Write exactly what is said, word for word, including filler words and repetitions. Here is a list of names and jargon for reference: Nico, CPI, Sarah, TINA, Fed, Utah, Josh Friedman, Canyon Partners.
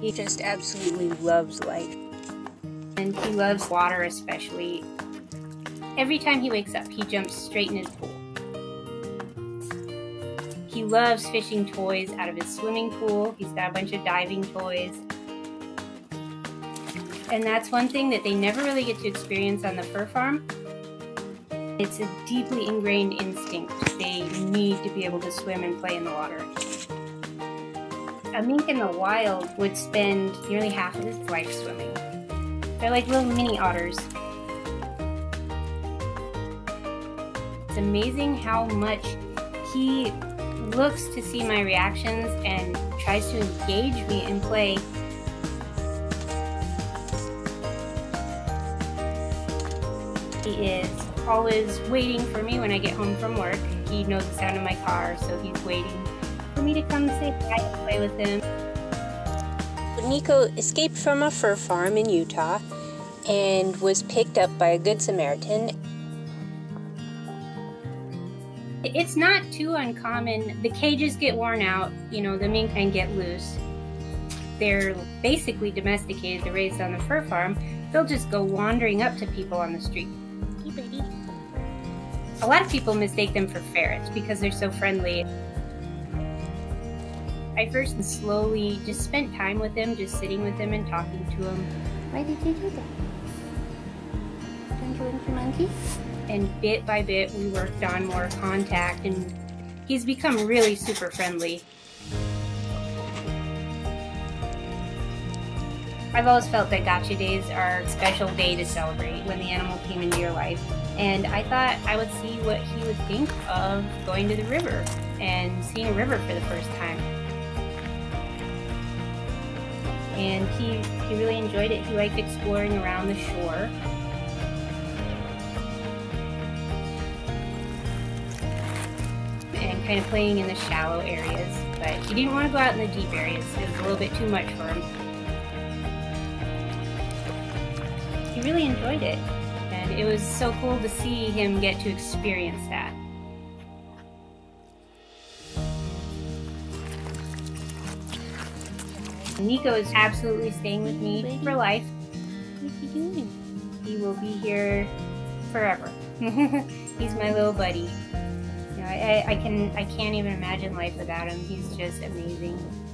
He just absolutely loves life. And he loves water especially. Every time he wakes up, he jumps straight in his pool. He loves fishing toys out of his swimming pool. He's got a bunch of diving toys. And that's one thing that they never really get to experience on the fur farm. It's a deeply ingrained instinct. They need to be able to swim and play in the water. A mink in the wild would spend nearly half of his life swimming. They're like little mini otters. It's amazing how much he looks to see my reactions and tries to engage me in play. He is always waiting for me when I get home from work. He knows the sound of my car, so he's waiting for me to come say hi and play with him. Nico escaped from a fur farm in Utah and was picked up by a Good Samaritan. It's not too uncommon. The cages get worn out, you know, the mink can get loose. They're basically domesticated, they're raised on the fur farm. They'll just go wandering up to people on the street. Hey, baby. A lot of people mistake them for ferrets because they're so friendly. I first slowly just spent time with him, just sitting with him and talking to him. Why did you do that? Don't you want your monkey? And bit by bit, we worked on more contact, and he's become really super friendly. I've always felt that Gotcha Days are a special day to celebrate when the animal came into your life. And I thought I would see what he would think of going to the river and seeing a river for the first time. And he, he really enjoyed it. He liked exploring around the shore. And kind of playing in the shallow areas, but he didn't want to go out in the deep areas. It was a little bit too much for him. He really enjoyed it, and it was so cool to see him get to experience that. Nico is absolutely staying with me for life. What is he doing? He will be here forever. He's my little buddy. I, I can I can't even imagine life without him. He's just amazing.